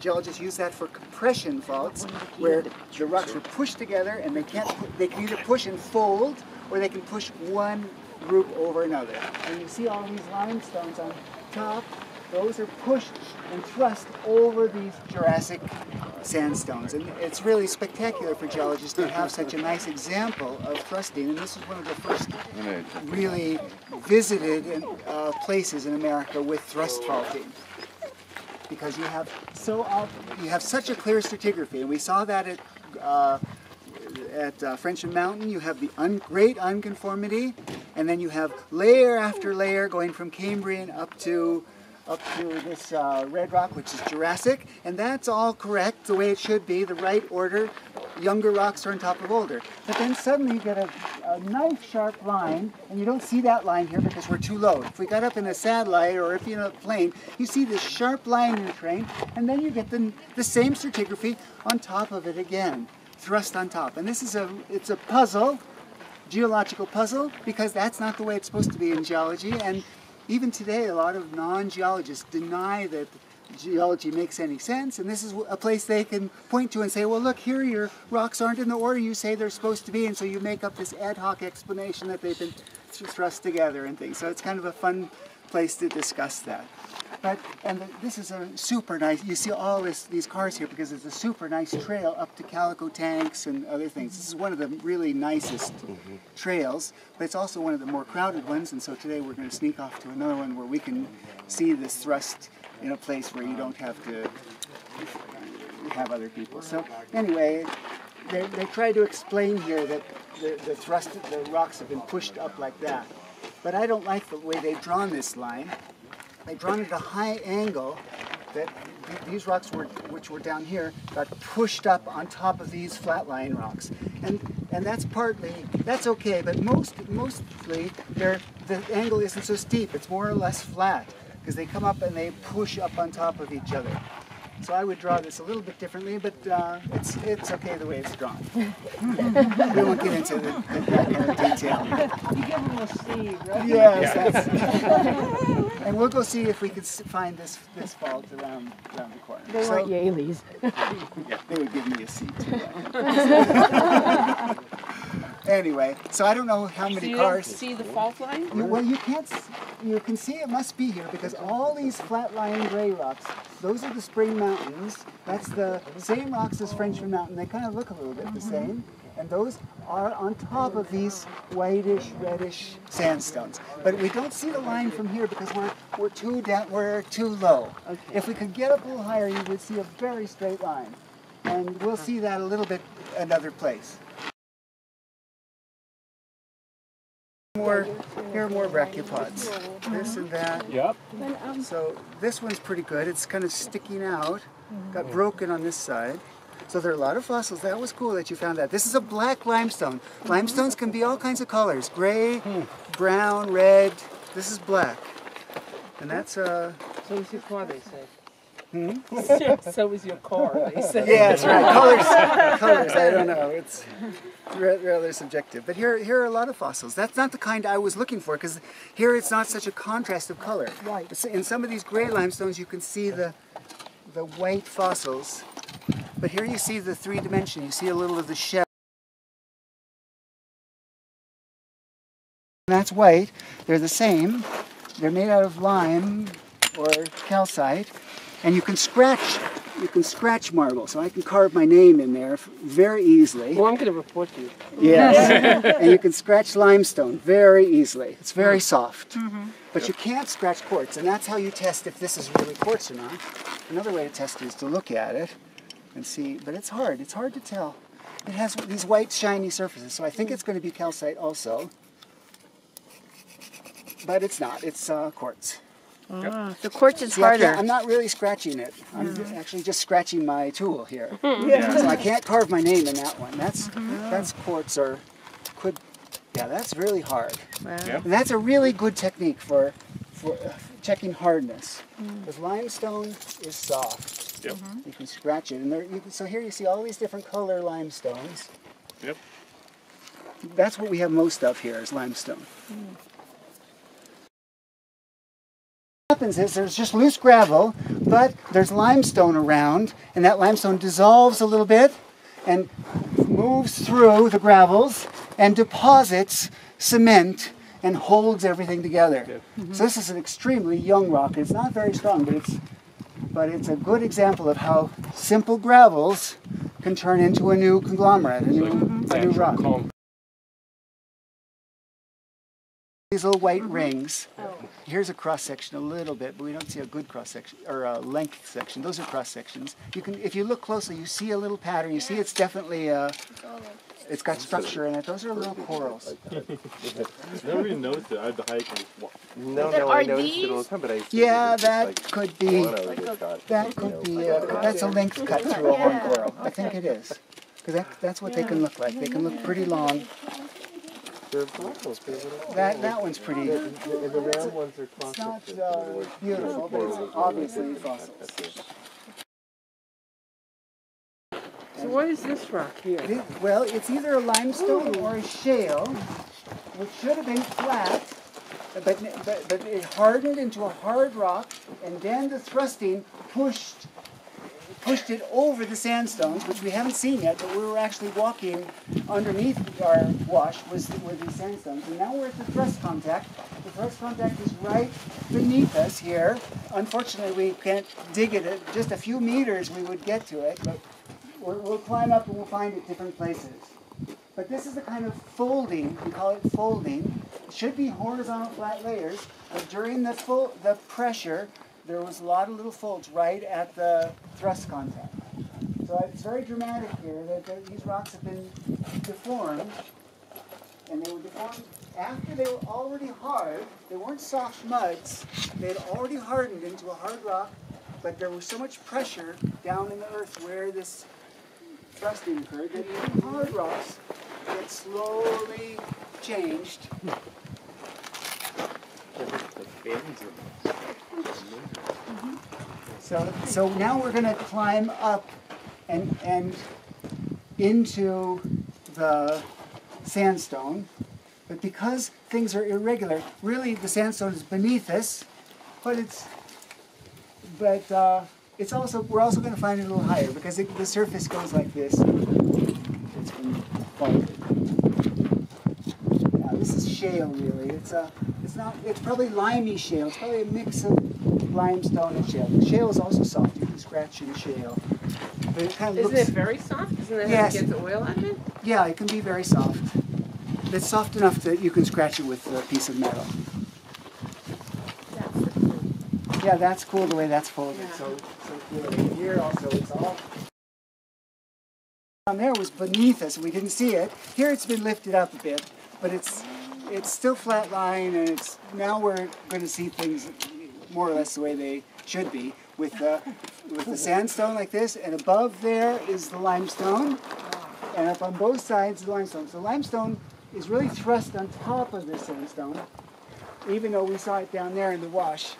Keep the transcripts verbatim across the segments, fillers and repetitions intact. Geologists use that for compression faults, where the rocks are pushed together and they can't. They can either push and fold, or they can push one group over another. And you see all these limestones on top; those are pushed and thrust over these Jurassic sandstones, and it's really spectacular for geologists to have such a nice example of thrusting. And this is one of the first really visited in, uh, places in America with thrust faulting. Because you have so often, you have such a clear stratigraphy, and we saw that at uh, at uh, Frenchman Mountain. You have the un great unconformity, and then you have layer after layer going from Cambrian up to up to this uh, red rock, which is Jurassic, and that's all correct the way it should be, the right order. Younger rocks are on top of older, but then suddenly you get a, a knife sharp line, and you don't see that line here because we're too low. If we got up in a satellite or if you're in a plane, you see this sharp line in the terrain, and then you get the, the same stratigraphy on top of it again, thrust on top. And this is a it's a puzzle, geological puzzle, because that's not the way it's supposed to be in geology. And even today, a lot of non-geologists deny that geology makes any sense, and this is a place they can point to and say, well, look, here your rocks aren't in the order you say they're supposed to be, and so you make up this ad hoc explanation that they've been thrust together and things. So it's kind of a fun place to discuss that. But and the, this is a super nice, you see all this, these cars here because it's a super nice trail up to Calico Tanks and other things. This is one of the really nicest mm-hmm. trails, but it's also one of the more crowded ones, and so today we're going to sneak off to another one where we can see this thrust in a place where you don't have to have other people. So anyway, they, they try to explain here that the, the thrust, the rocks have been pushed up like that. But I don't like the way they've drawn this line. They've drawn it at a high angle that these rocks, were, which were down here, got pushed up on top of these flatline rocks. And and that's partly, that's okay, but most mostly the angle isn't so steep. It's more or less flat, because they come up and they push up on top of each other. So I would draw this a little bit differently, but uh, it's it's okay the way it's drawn. We won't get into the, the, the detail. You give them a C, right? Yes, yeah. That's and we'll go see if we can find this this fault around, around the corner. They so, weren't Yaleys. Yeah, they would give me a C too. Right? Anyway, so I don't know how many so you cars. You see the fault line? You, well, you can't. You can see it must be here because all these flat-lying gray rocks, those are the Spring Mountains. That's the same rocks as Frenchman Mountain. They kind of look a little bit the same, and those are on top of these whitish, reddish sandstones. But we don't see the line from here because we're we're too down, we're too low. Okay. If we could get up a little higher, you would see a very straight line, and we'll see that a little bit another place. More, here are more brachiopods. This and that. Yep. So this one's pretty good. It's kind of sticking out. Got broken on this side. So there are a lot of fossils. That was cool that you found that. This is a black limestone. Limestones can be all kinds of colors. Gray, brown, red. This is black. And that's a... So is your car, they say. Hmm? So is your car, they say. Yeah, that's right. Colors, colors, I don't know. It's... rather subjective, but here here are a lot of fossils. That's not the kind I was looking for because here it's not such a contrast of color. Right. In some of these gray limestones you can see the the white fossils, but here you see the three dimension. You see a little of the shell. That's white. They're the same. They're made out of lime or calcite, and you can scratch. You can scratch marble, so I can carve my name in there very easily. Well, I'm going to report you. Yes. And you can scratch limestone very easily. It's very soft. Mm-hmm. But you can't scratch quartz, and that's how you test if this is really quartz or not. Another way to test is to look at it and see, but it's hard. It's hard to tell. It has these white, shiny surfaces, so I think it's going to be calcite also. But it's not. It's uh, quartz. Yep. Ah, the quartz is See, harder. I'm not really scratching it. I'm mm-hmm. just actually just scratching my tool here. Mm-hmm. Yeah. So I can't carve my name in that one. That's mm-hmm. that's quartz or could. Yeah, that's really hard. Wow. Yep. And that's a really good technique for for uh, checking hardness. Because mm. limestone is soft. Yep. Mm-hmm. You can scratch it, and there. You can, so here you see all these different color limestones. Yep. That's what we have most of here is limestone. Mm. happens is there's just loose gravel, but there's limestone around, and that limestone dissolves a little bit and moves through the gravels and deposits cement and holds everything together. Mm-hmm. So this is an extremely young rock. It's not very strong, but it's, but it's a good example of how simple gravels can turn into a new conglomerate, a new, mm-hmm. a new rock. Calm. These little white mm-hmm. rings. Oh. Here's a cross section a little bit, but we don't see a good cross section or a length section. Those are cross sections. You can, if you look closely, you see a little pattern. You see it's definitely a, it's got structure in it. Those are little corals. Never even noticed it. I had to hike. No, no, I noticed it all the time, but I. Yeah, that could be. That could be. A, that's a length cut through a horn coral. I think it is, because that, that's what they can look like. They can look pretty long. That, that one's pretty. The, the, the round ones are it's not uh, beautiful, but it's obviously fossil. So what is this rock here? It, well, it's either a limestone or a shale, which should have been flat, but, but, but it hardened into a hard rock, and then the thrusting pushed pushed it over the sandstones, which we haven't seen yet, but we were actually walking underneath our wash was were these sandstones. And now we're at the thrust contact. The thrust contact is right beneath us here. Unfortunately, we can't dig it. Just a few meters we would get to it, but we'll climb up and we'll find it different places. But this is the kind of folding, we call it folding. It should be horizontal flat layers, but during the, full, the pressure, there was a lot of little folds right at the thrust contact. So it's very dramatic here that, that these rocks have been deformed, and they were deformed after they were already hard. They weren't soft muds. They had already hardened into a hard rock, but there was so much pressure down in the earth where this thrusting occurred that even hard rocks get slowly changed. Mm-hmm. So, so now we're going to climb up and, and into the sandstone, but because things are irregular, really the sandstone is beneath us, but it's, but uh, it's also, we're also going to find it a little higher because it, the surface goes like this. It's been folded. Now this is shale, really. It's a It's not. It's probably limey shale. It's probably a mix of limestone and shale. The shale is also soft. You can scratch in shale. But it kind of Isn't looks, it very soft? Isn't that yes. how you get the oil out of it? Yeah, it can be very soft. It's soft enough that you can scratch it with a piece of metal. That's cool. Yeah, that's cool the way that's folded. Yeah. So, so cool. Here also it's all. Down there was beneath us and we didn't see it. Here it's been lifted up a bit, but it's. It's still flat line, and it's now we're going to see things more or less the way they should be, with the with the sandstone like this, and above there is the limestone, and up on both sides the limestone. So limestone is really thrust on top of this sandstone, even though we saw it down there in the wash.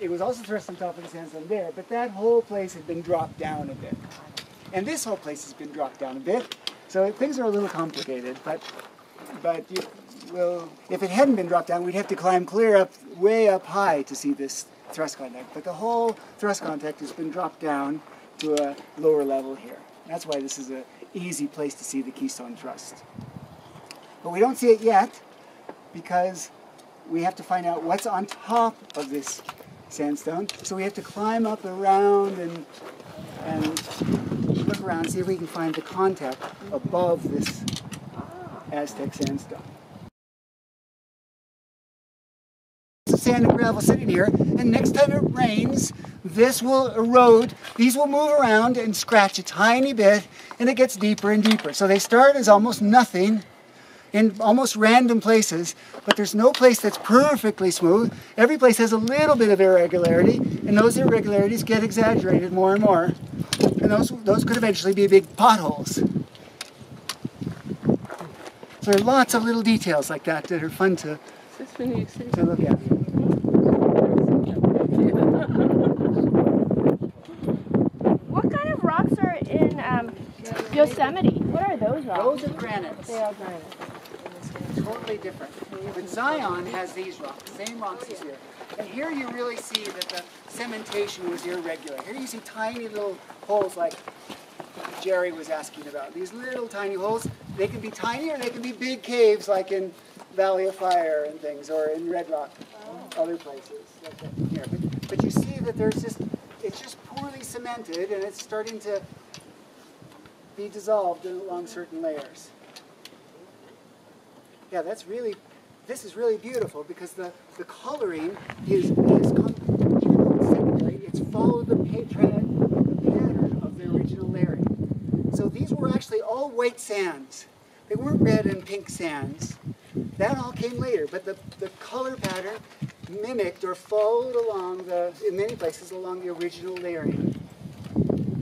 It was also thrust on top of the sandstone there, but that whole place had been dropped down a bit, and this whole place has been dropped down a bit. So things are a little complicated, but but you. Well, if it hadn't been dropped down, we'd have to climb clear up, way up high to see this thrust contact. But the whole thrust contact has been dropped down to a lower level here. That's why this is an easy place to see the Keystone Thrust. But we don't see it yet because we have to find out what's on top of this sandstone. So we have to climb up around and, and look around, see if we can find the contact above this Aztec sandstone. Sand and gravel sitting here, and next time it rains, this will erode. These will move around and scratch a tiny bit, and it gets deeper and deeper. So they start as almost nothing in almost random places, but there's no place that's perfectly smooth. Every place has a little bit of irregularity, and those irregularities get exaggerated more and more, and those, those could eventually be big potholes. So there are lots of little details like that that are fun to, to look at. Yosemite. What are those rocks? Those are granites. They are granites. totally different. But Zion has these rocks, same rocks as here. And here you really see that the cementation was irregular. Here you see tiny little holes like Jerry was asking about. These little tiny holes, they can be tiny or they can be big caves like in Valley of Fire and things, or in Red Rock, oh. other places. Like here. But, but you see that there's just, it's just poorly cemented and it's starting to be dissolved along certain layers. Yeah, that's really, this is really beautiful because the, the coloring is, is secondary. It's followed the pattern of the original layering. So these were actually all white sands. They weren't red and pink sands. That all came later, but the, the color pattern mimicked or followed along the, in many places, along the original layering.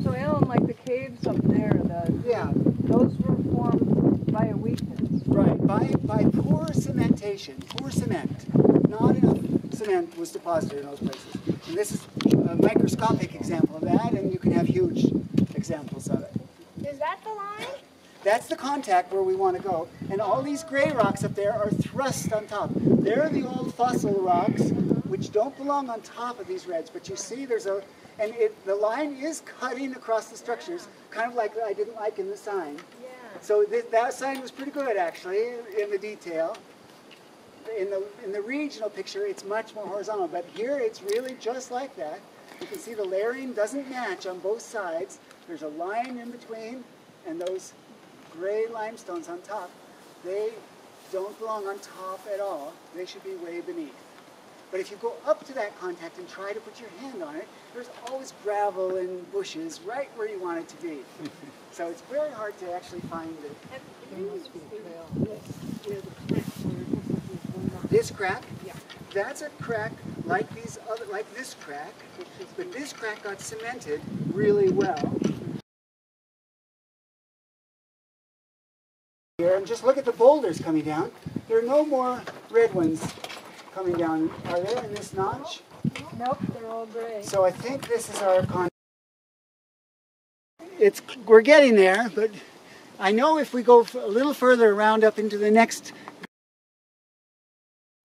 So Alan, like the caves up there, the, yeah. those were formed by a weakness. Right, by, by poor cementation, poor cement. Not enough cement was deposited in those places. And this is a microscopic example of that, and you can have huge examples of it. Is that the line? That's the contact where we want to go. And all these gray rocks up there are thrust on top. They're the old fossil rocks, which don't belong on top of these reds. But you see there's a, and it, the line is cutting across the structures, kind of like I didn't like in the sign. Yeah. So th that sign was pretty good, actually, in the detail. In the, in the regional picture, it's much more horizontal. But here, it's really just like that. You can see the layering doesn't match on both sides. There's a line in between, and those gray limestones on top, they don't belong on top at all. They should be way beneath. But if you go up to that contact and try to put your hand on it, there's always gravel and bushes right where you want it to be. So it's very hard to actually find it. This crack? Yeah. That's a crack like these other, like this crack, but this crack got cemented really well. And just look at the boulders coming down. There are no more red ones coming down, are there, in this notch? Nope, they're all gray. So I think this is our con. It's, we're getting there, but I know if we go a little further around up into the next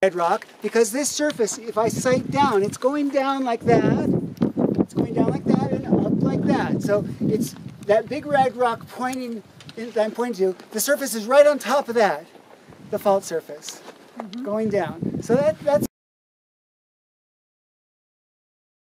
red rock, because this surface, if I sight down, it's going down like that, it's going down like that, and up like that. So it's that big red rock pointing that I'm pointing to, the surface is right on top of that, the fault surface, mm-hmm. going down. So that, that's